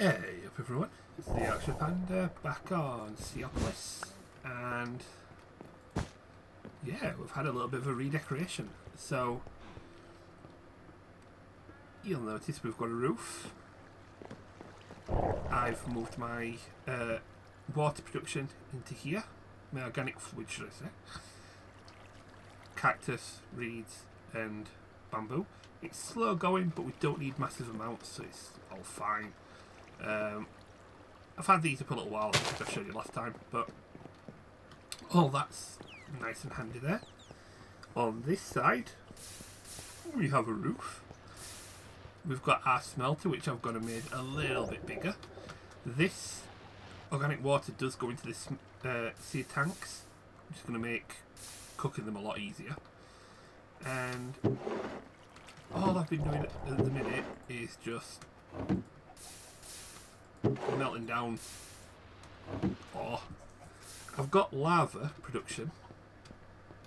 Hey up everyone, it's the Yorkshire Panda back on Seaopolis, and yeah, we've had a little bit of a redecoration. So you'll notice we've got a roof. I've moved my water production into here, my organic food, should I say. Cactus, reeds and bamboo. It's slow going, but we don't need massive amounts, so it's all fine. I've had these up a little while, as I showed you last time, but all that's nice and handy there. On this side, we have a roof. We've got our smelter, which I've got to make a little bit bigger. This organic water does go into the seed tanks, which is going to make cooking them a lot easier. And all I've been doing at the minute is just melting down ore. I've got lava production,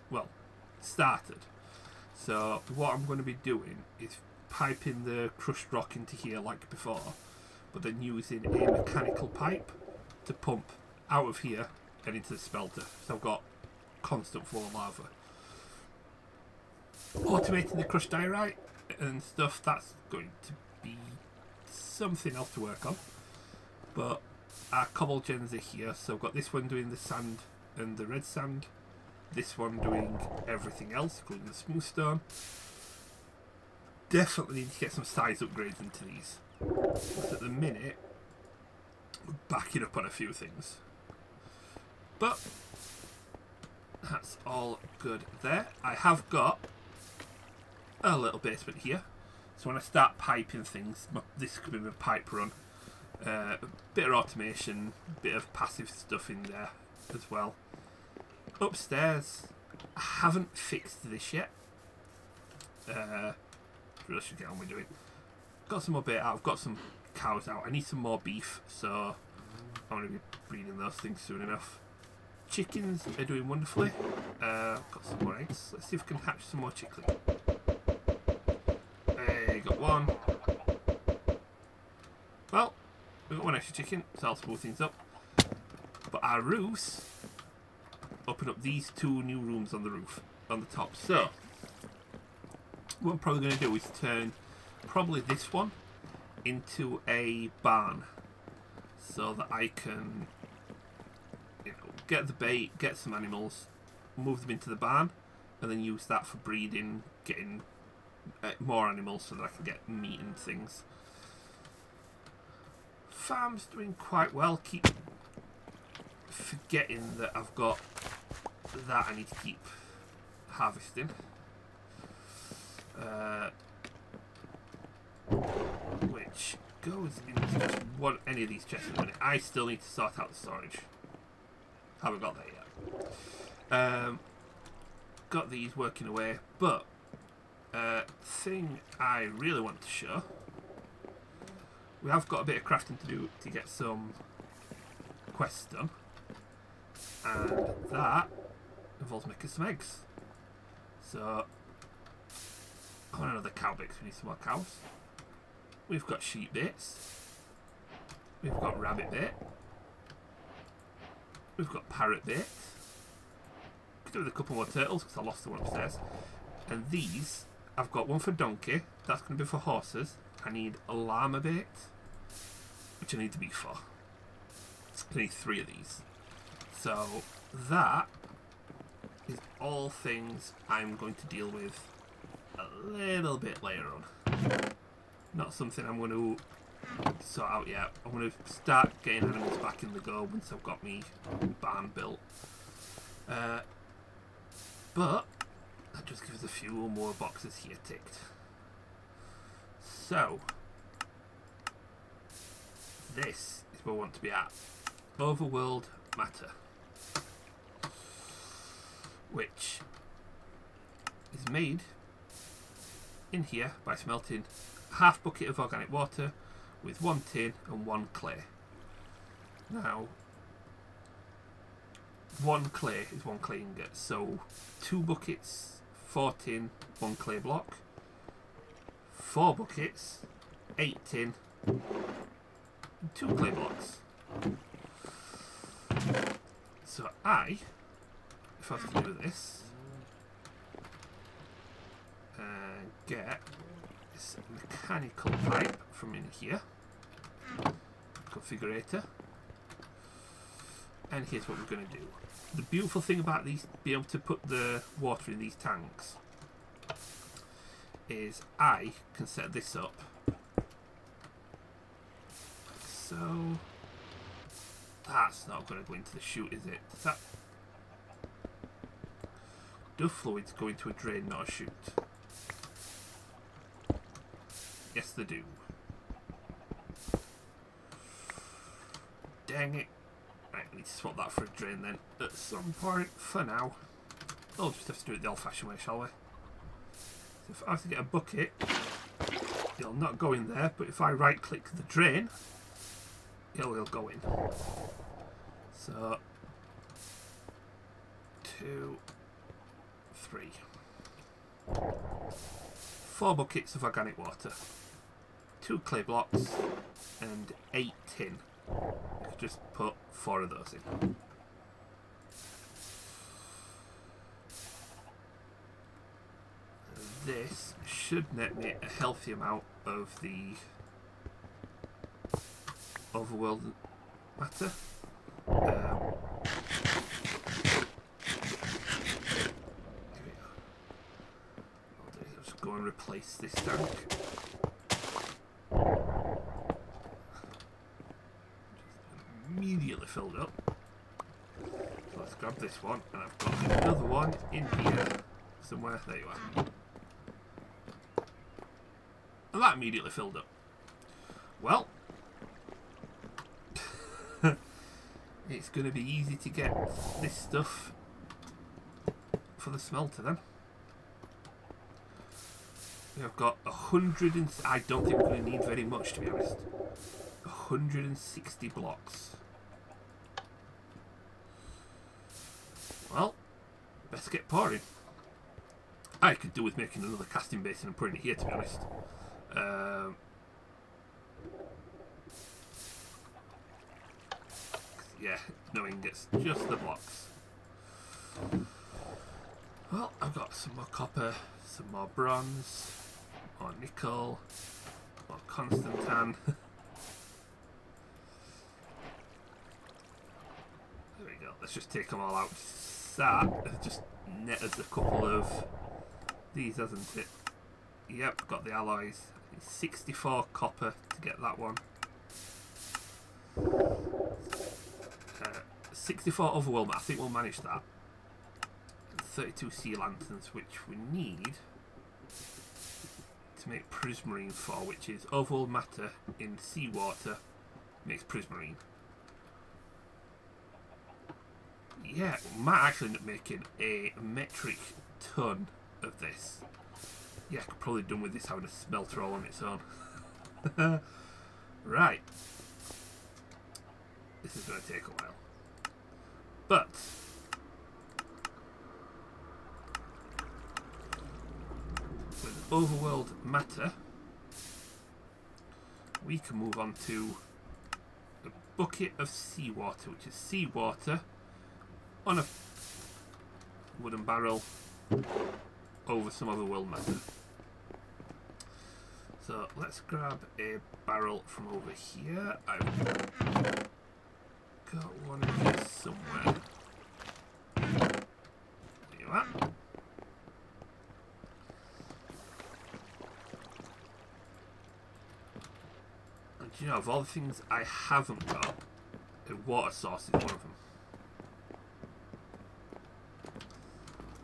well, started. So what I'm going to be doing is piping the crushed rock into here like before, but then using a mechanical pipe to pump out of here and into the smelter. So I've got constant flow of lava. Automating the crushed diorite and stuff, that's going to be something else to work on. But our cobble gens are here, so I've got this one doing the sand and the red sand, this one doing everything else, including the smooth stone. Definitely need to get some size upgrades into these. But at the minute, we're backing up on a few things. But that's all good there. I have got a little basement here, so when I start piping things, this could be my pipe run. A bit of automation, a bit of passive stuff in there as well. Upstairs, I haven't fixed this yet. Really should get on with doing. Got some more bait out. I've got some cows out. I need some more beef, so I'm going to be breeding those things soon enough. Chickens are doing wonderfully. Got some more eggs. Let's see if we can hatch some more chickling. Hey, got one. Well, we've got one extra chicken, so I'll smooth things up. But our roofs open up these two new rooms on the roof, on the top. So what I'm probably going to do is turn probably this one into a barn, so that I can, you know, get the bait, get some animals, move them into the barn, and then use that for breeding, getting more animals so that I can get meat and things. Farm's doing quite well. Keep forgetting that I've got that I need to keep harvesting. Which goes into one, any of these chests at the minute. I still need to sort out the storage. Haven't got that yet. Got these working away, but thing I really want to show. We have got a bit of crafting to do to get some quests done, and that involves making some eggs. So I want another cow bits, we need some more cows. We've got sheep bits, we've got rabbit bait, we've got parrot bits. Could do with a couple more turtles because I lost the one upstairs. And these, I've got one for donkey, that's going to be for horses. I need a llama bait, which I need to be for. I need three of these. So that is all things I'm going to deal with a little bit later on. Not something I'm going to sort out yet. I'm going to start getting animals back in the go once I've got me barn built. But that just gives a few more boxes here ticked. So, this is where we want to be at. Overworld matter. Which is made in here by smelting half bucket of organic water with one tin and one clay. Now, one clay is one clay ingot. So, 2 buckets, 4 tin, 1 clay block. 4 buckets, 8 tin, 2 clay blocks. So if I was to do this, get this mechanical pipe from in here, configurator, and here's what we're going to do. The beautiful thing about these, be able to put the water in these tanks, is I can set this up like so. That's not going to go into the chute, is it? That duff fluids go into a drain, not a chute. Yes, they do. Dang it. Right, we need to swap that for a drain then at some point. For now, we'll just have to do it the old fashioned way, shall we? So if I have to get a bucket, it'll not go in there, but if I right click the drain, it will go in. So, 2, 3, 4 buckets of organic water, 2 clay blocks, and 8 tin. I could just put 4 of those in. This should net me a healthy amount of the overworld matter. Let's go and replace this tank. Immediately filled up. So let's grab this one, and I've got another one in here somewhere. There you are. And that immediately filled up. Well, it's going to be easy to get this stuff for the smelter then. We have got 100 and... I don't think we're going to need very much, to be honest. 160 blocks. Well, best get pouring. I could do with making another casting basin and putting it here, to be honest. Yeah, no ingots, just the blocks. Well, I've got some more copper, some more bronze, more nickel, more Constantan. There we go, let's just take them all out. That just net us a couple of these, hasn't it? Yep, got the alloys. 64 copper to get that one. 64 overwhelm, I think we'll manage that. And 32 sea lanterns, which we need to make prismarine for, which is overwhelm matter in seawater makes prismarine. Yeah, we might actually end up making a metric ton of this. Yeah, I could probably done with this having a smelter all on its own. Right. This is going to take a while. But with overworld matter, we can move on to a bucket of seawater, which is seawater on a wooden barrel over some overworld matter. So let's grab a barrel from over here. I've got one of these somewhere. There you are. And you know, of all the things I haven't got, a water source is one of them.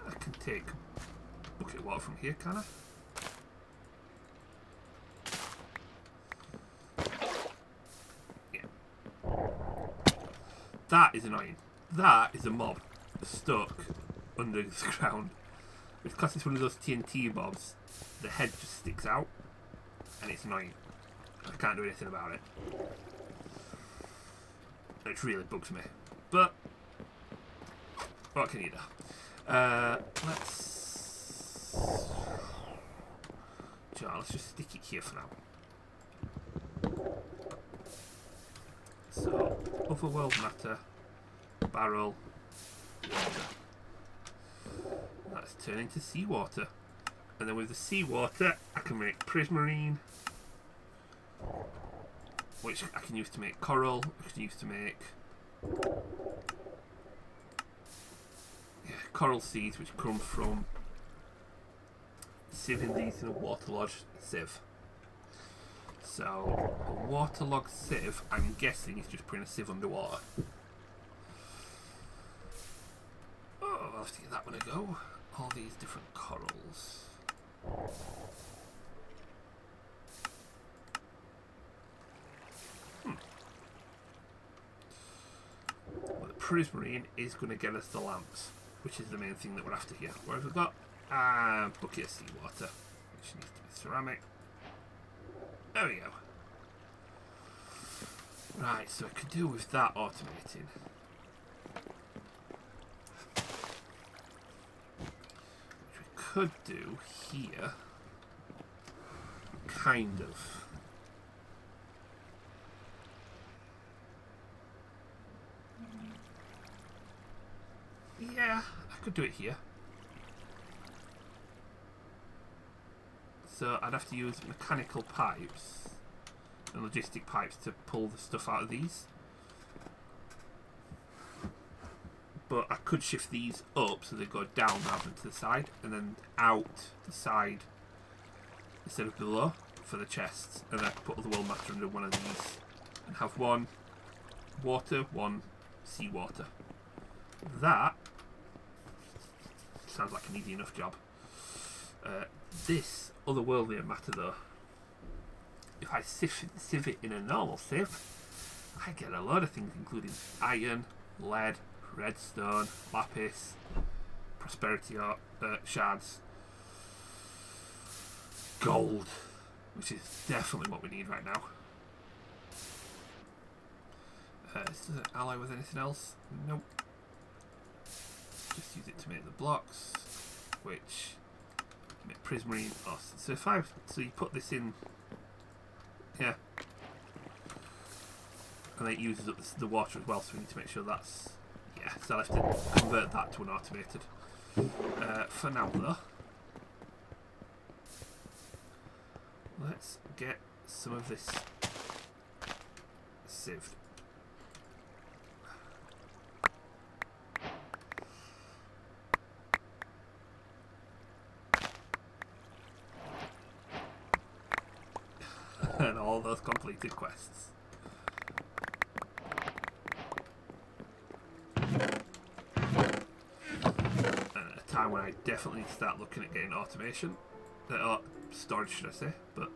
I can take a bucket of water from here, can I? That is annoying. That is a mob stuck under the ground. Because it's one of those TNT mobs, the head just sticks out and it's annoying. I can't do anything about it. It really bugs me. But what can you do? Let's just stick it here for now. Otherworld matter, barrel, water. That's turned into seawater. And then with the seawater, I can make prismarine, which I can use to make coral, I can use to make coral seeds, which come from sieving these in a waterlogged sieve. So, a waterlogged sieve, I'm guessing, is just putting a sieve underwater. Oh, I'll have to give that one a go. All these different corals. Well, the prismarine is going to get us the lamps, which is the main thing that we're after here. What have we got? A bucket of seawater, which needs to be ceramic. There we go. Right, so I could do with that automating. Which we could do here. Kind of. Yeah, I could do it here. So I'd have to use mechanical pipes and logistic pipes to pull the stuff out of these. But I could shift these up so they go down rather than to the side, and then out the side instead of below for the chests. And then I could put all the world matter under one of these and have one water, one seawater. That sounds like an easy enough job. This otherworldly matter, though, if I sieve it in a normal sieve, I get a lot of things, including iron, lead, redstone, lapis, prosperity shards, gold, which is definitely what we need right now. This doesn't ally with anything else. Nope. Just use it to make the blocks, which... prismarine. So if I, so you put this in here, and it uses up the water as well. So we need to make sure that's, yeah. So I'll have to convert that to an automated. For now, though, let's get some of this sieved. And all those completed quests. And at a time when I definitely need to start looking at getting automation. Storage, should I say. But,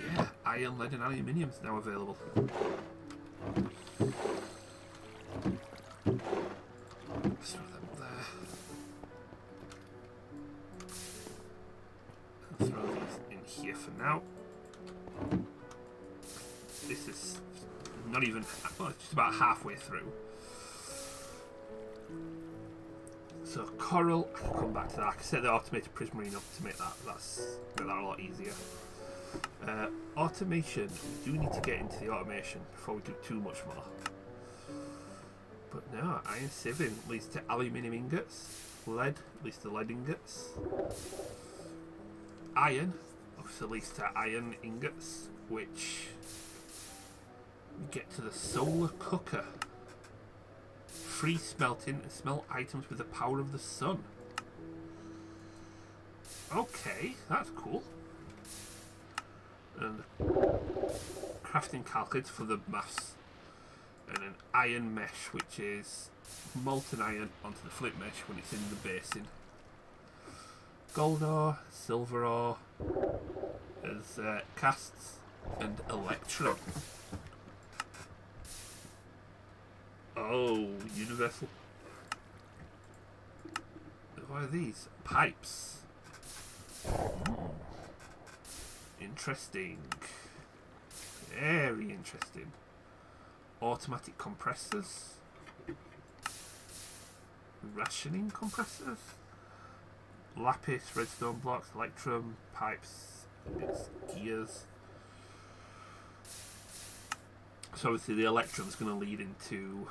yeah, iron, lead and aluminium is now available. Let's throw them there. And throw these here for now. This is not even, well, it's just about halfway through. So coral, I can come back to that. I can set the automated prismarine up to make that a lot easier. Automation, we do need to get into the automation before we do too much more. But no, iron sieving leads to aluminium ingots, lead leads to lead ingots, iron obviously leads to iron ingots, which we get to the solar cooker. Free smelting and smelt items with the power of the sun. Okay, that's cool. And crafting calculator for the maths. And an iron mesh, which is molten iron onto the flint mesh when it's in the basin. Gold ore, silver ore, as casts, and electrum. Oh, universal. What are these? Pipes. Interesting. Very interesting. Automatic compressors. Rationing compressors. Lapis, redstone blocks, electrum, pipes, gears. So so obviously the electron's going to lead into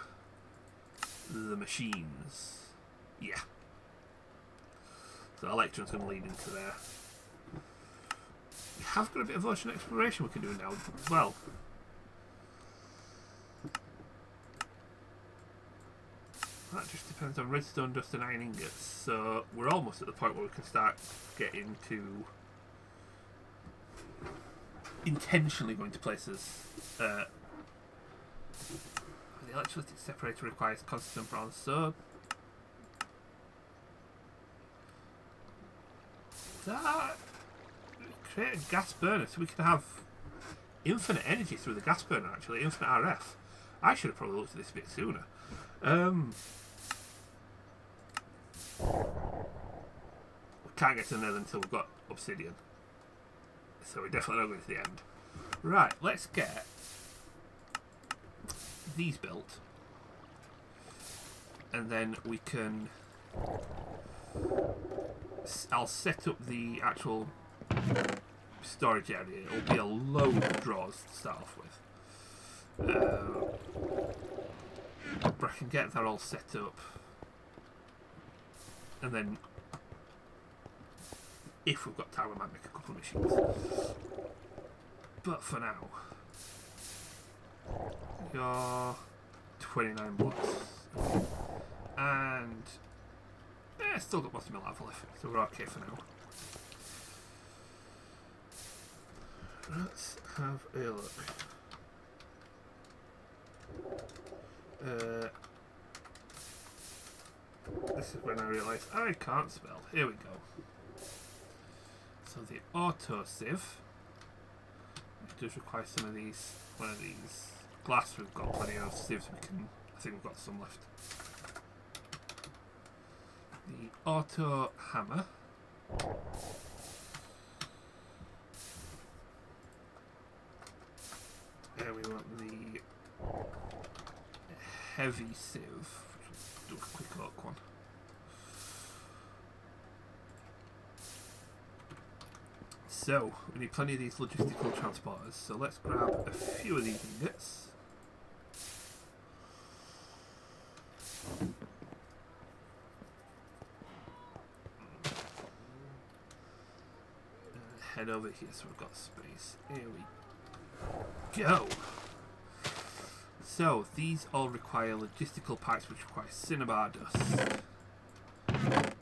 the machines. Yeah. So the electron's going to lead into there. We have got a bit of ocean exploration we can do now as well. That just depends on redstone dust and iron ingots, so we're almost at the point where we can start getting to intentionally going to places. The electrolytic separator requires constant bronze, so that create a gas burner so we can have infinite energy through the gas burner. Actually, infinite RF. I should have probably looked at this a bit sooner. We can't get to the end until we've got obsidian, so we're definitely not going to the end. Right, let's get these built, and then we can. I'll set up the actual storage area. It'll be a load of drawers to start off with. I can get that all set up, and then if we've got time we might make a couple of machines, but for now you're 29 blocks and still got most of my lava left, so we're okay for now. Let's have a look. This is when I realised I can't spell. Here we go. So the auto sieve, which does require some of these, one of these glass. We've got plenty of sieves. We can. I think we've got some left. The auto hammer. There we want the heavy sieve. Do a quick look one. So we need plenty of these logistical transporters. So let's grab a few of these ingots. Head over here so we've got space. Here we go. So these all require logistical pipes, which require cinnabar dust.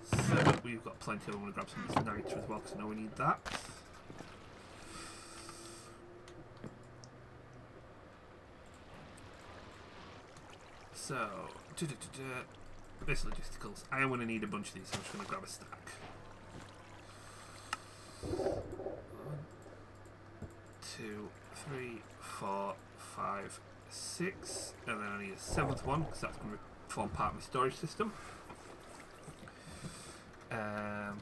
So we've got plenty of them. I'm going to grab some of this nitre as well because I know we need that. So, this logisticals. I'm going to need a bunch of these, so I'm just going to grab a stack. 1, 2, 3, 4, 5, 6, and then I need a 7th one because that's going to form part of my storage system. And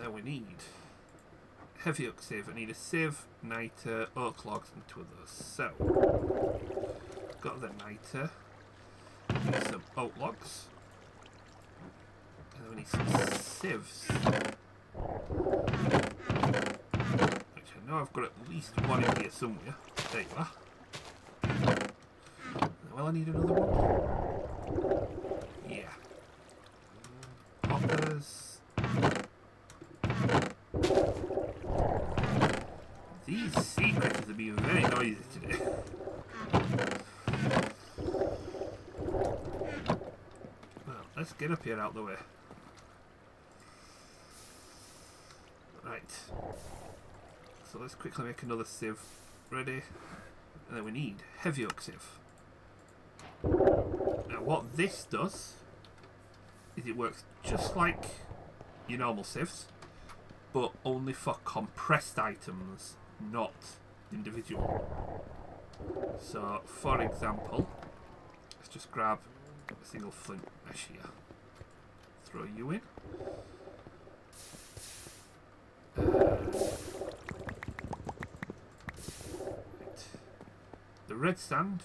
then we need heavy oak sieve. I need a sieve, niter, oak logs, and 2 of those. So got the niter, need some oak logs, and then we need some sieves. Now I've got at least one in here somewhere. There you are. Well, I need another one. Yeah. Hoppers. These sea critters are being very noisy today. Well, let's get up here out of the way. Right. So let's quickly make another sieve ready, and then we need heavy oak sieve. Now what this does is it works just like your normal sieves, but only for compressed items, not individual. So for example, let's just grab a single flint mesh here, throw you in. The red sand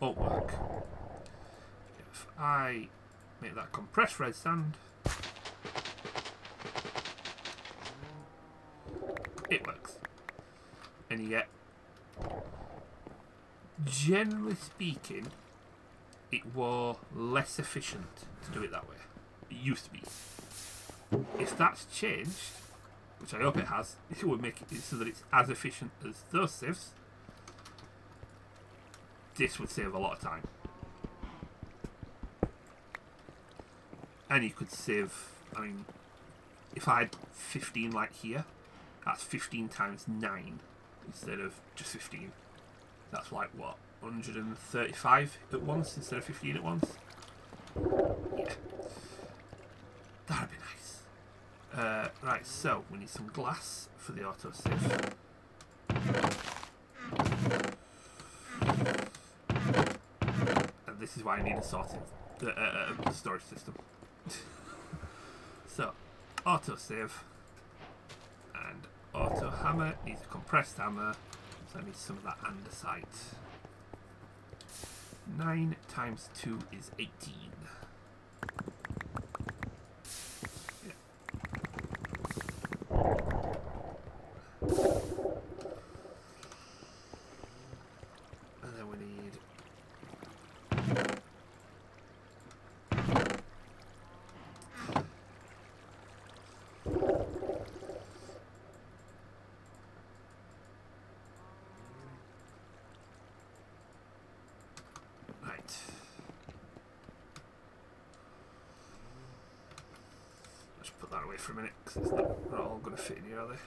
won't work. If I make that compressed red sand, it works. and you get, generally speaking, it was less efficient to do it that way. It used to be. If that's changed, which I hope it has, it would make it so that it's as efficient as those sieves. This would save a lot of time. And you could save, I mean, if I had 15 like here, that's 15 times 9 instead of just 15. That's like, what, 135 at once instead of 15 at once? Yeah. That'd be nice. Right, so we need some glass for the autosave. And this is why I need a sorting storage system. So, autosave and auto hammer needs a compressed hammer, so I need some of that andesite. 9 times 2 is 18. For a minute, because it's not all going to fit in here, are they?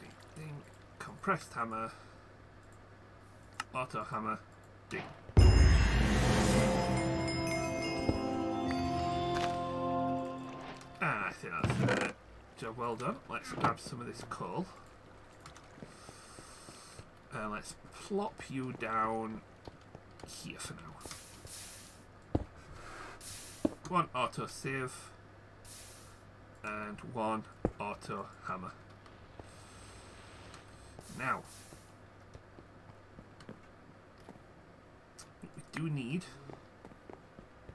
Ding, ding, compressed hammer, auto hammer, ding. And I think that's a job well done. Let's grab some of this coal. And let's plop you down here for now. One auto save and one auto hammer. Now, we do need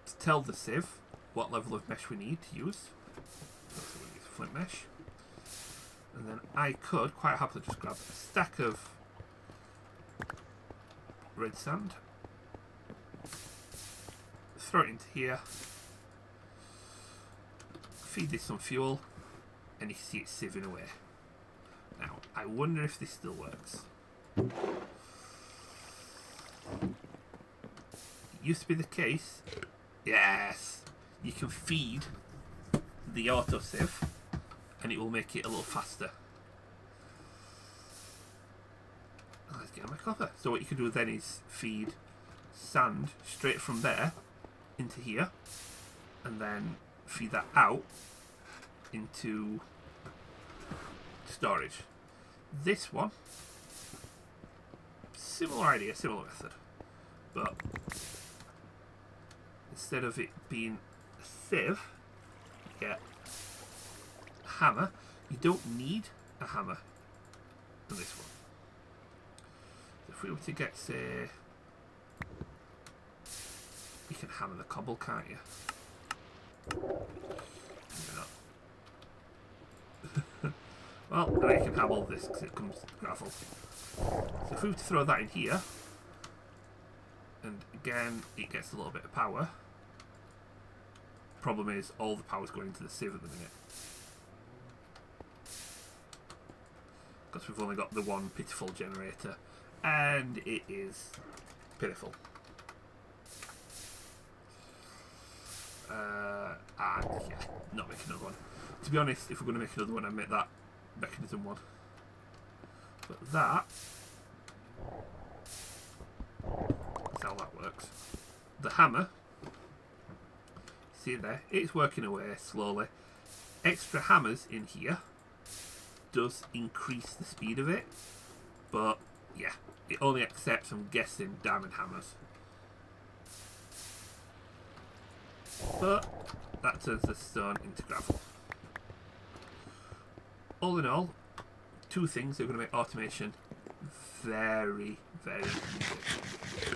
to tell the sieve what level of mesh we need to use. So we use flint mesh. And then I could quite happily just grab a stack of red sand, throw it into here. Feed this some fuel, and you see it sieving away. Now, I wonder if this still works. It used to be the case. Yes! You can feed the autosieve, and it will make it a little faster. Let's get my copper. So what you can do then is feed sand straight from there into here, and then feed that out into storage. This one, similar idea, similar method, but instead of it being a sieve, you get a hammer. You don't need a hammer for this one. So if we were to get, say, you can hammer the cobble, can't you? Well, and I can have all this because it comes with gravel. So if we were to throw that in here, and again it gets a little bit of power. Problem is, all the power's going into the sieve at the minute, because we've only got the one pitiful generator, and it is pitiful. Yeah, not make another one. To be honest, if we're going to make another one, I'd make that mechanism one. But that, that's how that works. The hammer, see there, it's working away slowly. Extra hammers in here does increase the speed of it, but yeah, it only accepts, I'm guessing, diamond hammers. But that turns the stone into gravel. All in all, two things that are going to make automation very, very easy.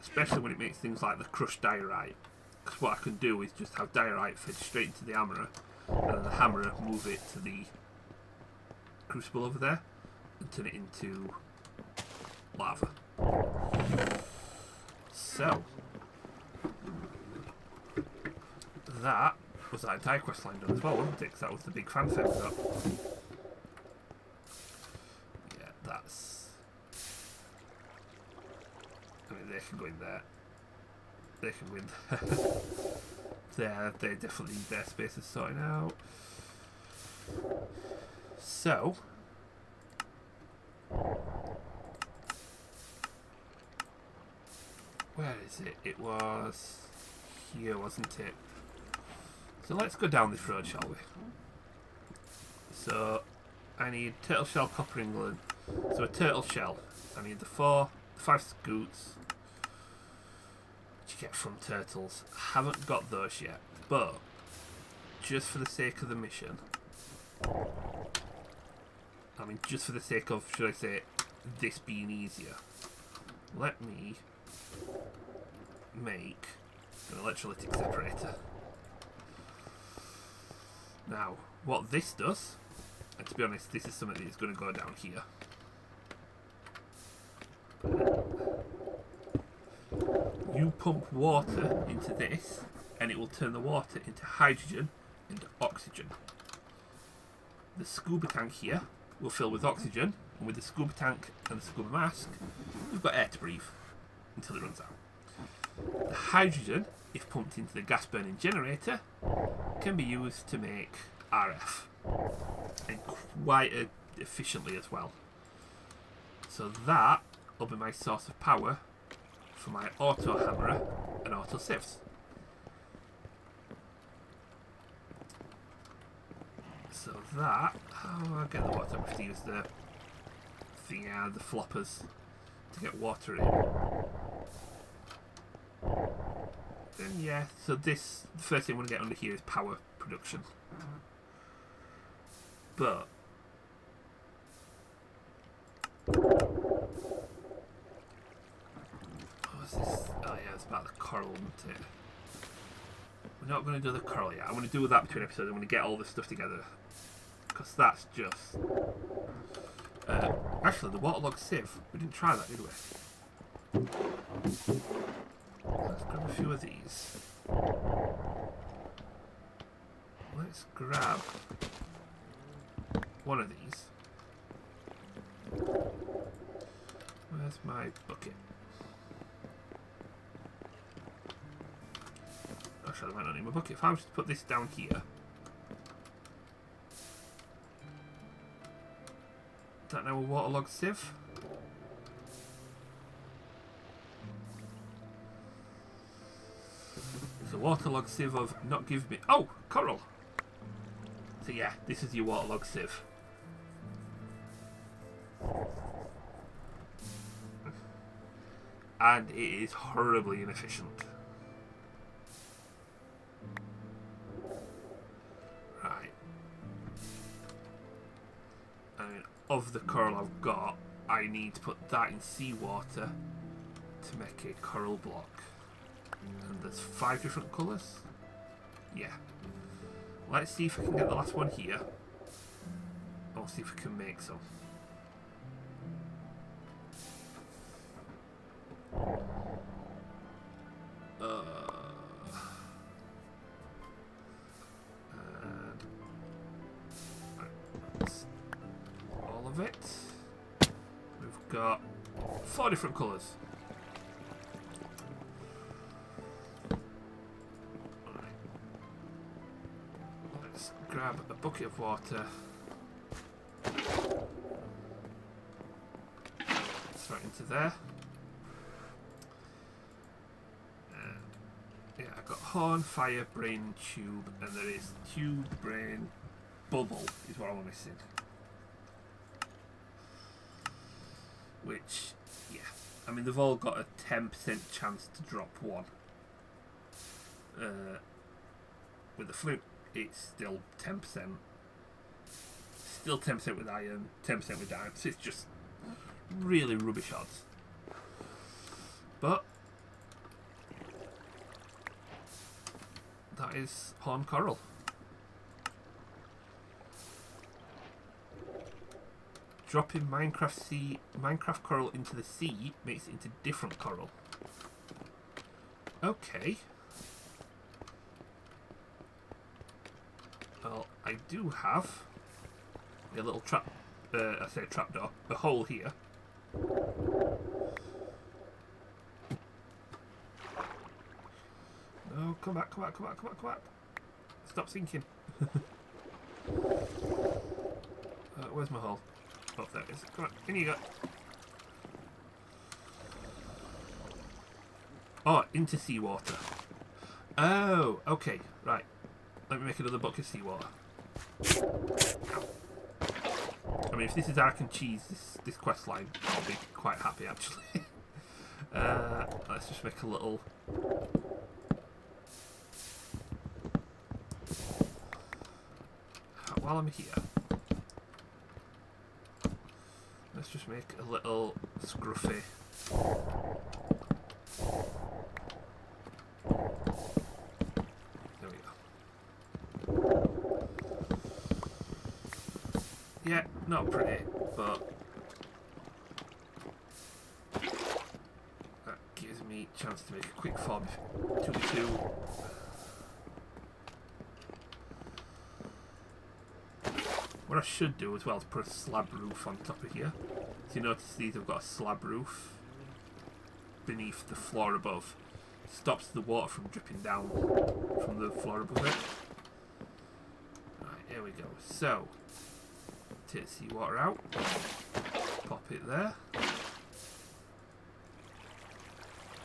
Especially when it makes things like the crushed diorite. Because what I can do is just have diorite fed straight into the hammerer, and the hammerer move it to the crucible over there and turn it into lava. So that was that entire quest line done as well, wasn't it? Because that was the big fanfare we got. Yeah, that's... I mean, they can go in there. They can win. They definitely need their spaces sorting out. So where is it? It was here, wasn't it? So let's go down this road, shall we? So I need turtle shell, copper ingot. So a turtle shell. I need the five scoots. Get from turtles. Haven't got those yet, but just for the sake of the mission, I mean, just for the sake of, should I say, this being easier, let me make an electrolytic separator. Now, what this does, and to be honest, this is something that's going to go down here. You pump water into this and it will turn the water into hydrogen and oxygen. The scuba tank here will fill with oxygen, and with the scuba tank and the scuba mask we've got air to breathe until it runs out. The hydrogen, if pumped into the gas burning generator, can be used to make RF, and quite efficiently as well. So that will be my source of power for my auto hammerer and auto sieves. So that, oh, I get the water. I have to use the thing out of the floppers to get water in. Then yeah, so this, the first thing I want to get under here is power production. But about the coral, isn't it? We're not going to do the coral yet. I'm going to do that between episodes. I'm going to get all this stuff together, because that's just... actually, the waterlogged sieve. We didn't try that, did we? Let's grab a few of these. Let's grab one of these. Where's my bucket? I might not need my bucket. If I was to put this down here, is that now a waterlogged sieve? It's a waterlogged sieve of not give me... Oh! Coral! So yeah, this is your waterlogged sieve. And it is horribly inefficient. Of the coral I've got, I need to put that in seawater to make a coral block. And there's 5 different colours? Yeah. Let's see if I can get the last one here. I'll see if we can make some. Different colours. Right. Let's grab a bucket of water. Throw it into there. And yeah, I've got horn, fire, brain, tube, and there is tube, brain, bubble is what I'm missing. Which, yeah, I mean, they've all got a 10% chance to drop one. With the flute, it's still 10%. Still 10% with iron, 10% with diamond. So it's just really rubbish odds. But That is horned coral. Dropping Minecraft coral into the sea makes it into different coral. Okay. Well, I do have a little trap, I say trapdoor, a hole here. Oh, come back, come back, come back, come back, come back. Stop sinking. Where's my hole? Oh, there it is. Come on, in you go. Oh, into seawater. Oh, okay, right. Let me make another bucket of seawater. I mean, if this is Ark and Cheese, this quest line, I'll be quite happy, actually. Let's just make a little... While I'm here... Let's just make a little scruffy. There we go. Yeah, not pretty, but that gives me a chance to make a quick fob. 2v2. What I should do as well is put a slab roof on top of here. So you notice these have got a slab roof beneath the floor above. It stops the water from dripping down from the floor above it. Right, here we go. So, take seawater out. Pop it there.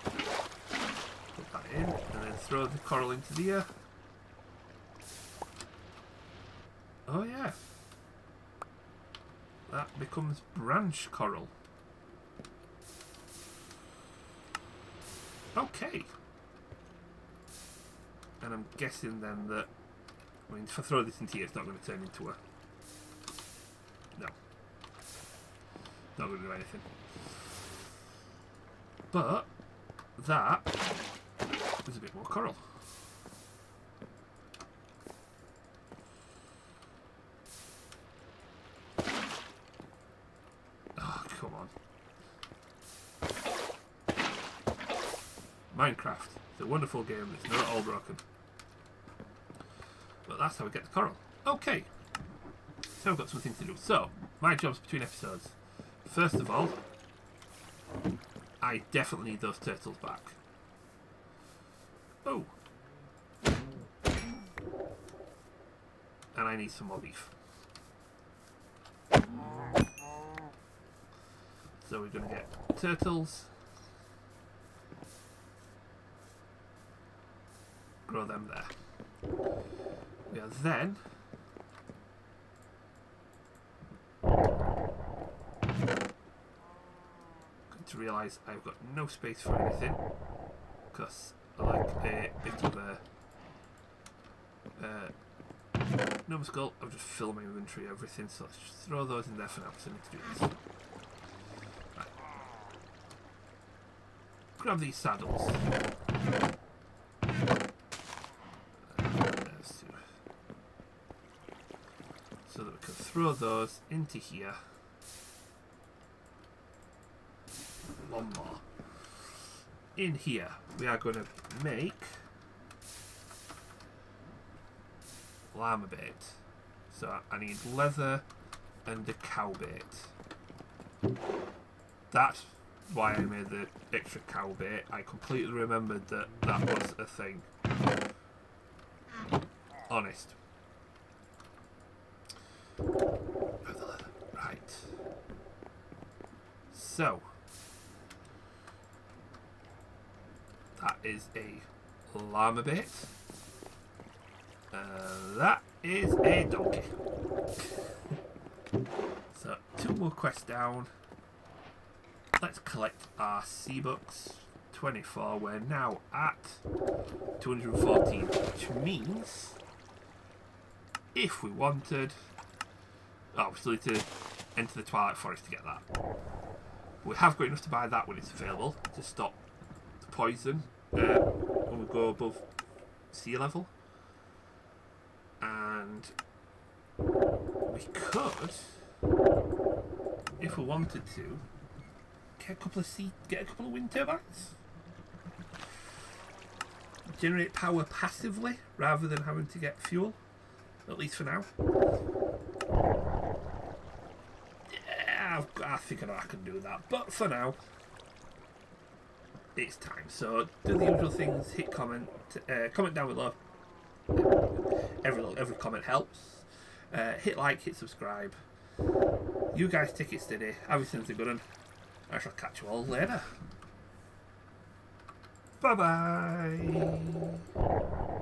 Put that in and then throw the coral into the air. Oh yeah. That becomes branch coral. Okay. And I'm guessing then that... I mean, if I throw this into here, it's not going to turn into a... No. Not going to do anything. But that is a bit more coral. Minecraft. It's a wonderful game. It's not all broken. But that's how we get the coral. Okay. So I've got some things to do. So, my job's between episodes. First of all, I definitely need those turtles back. Oh. And I need some more beef. So we're going to get turtles. Grow them there. We are then going to realise I've got no space for anything because I like a bit of a numbskull. I'll just fill my inventory, everything. So let's just throw those in there for now. So I need to do this. Right. Grab these saddles. So that we can throw those into here. One more. In here, we are going to make llama bait. So I need leather and a cow bait. That's why I made the extra cow bait. I completely remembered that that was a thing. Honest. Right. So that is a llama bit. That is a donkey. So 2 more quests down. Let's collect our sea books. 24. We're now at 214, which means if we wanted. Oh, we still need to enter the Twilight Forest to get that. We have got enough to buy that when it's available to stop the poison when we go above sea level. And we could, if we wanted to, get a couple of wind turbines. Generate power passively rather than having to get fuel, at least for now. Yeah, I figured I can do that, but for now, it's time. So do the usual things: hit comment, comment down below. Every comment helps. Hit like, hit subscribe. You guys take it steady. Everything's a good one. I shall catch you all later. Bye-bye.